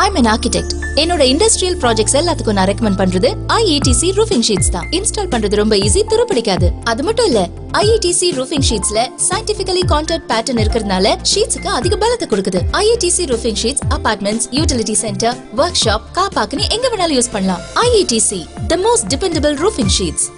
I'm an architect. என்னோட industrial projects எல்லாத்துக்கும் நான் recommend பண்றது IETC roofing sheets தான். Install பண்றது ரொம்ப easy, துருப்பிடிக்காது. அது மட்டும் இல்ல, IETC roofing sheetsல scientifically contoured pattern இருக்குறதுனால sheetsக்கு அதிக பலத்தை கொடுக்குது. IETC roofing sheets apartments, utility center, workshop, car park எங்க வேணாலும் யூஸ் பண்ணலாம். IETC, the most dependable roofing sheets.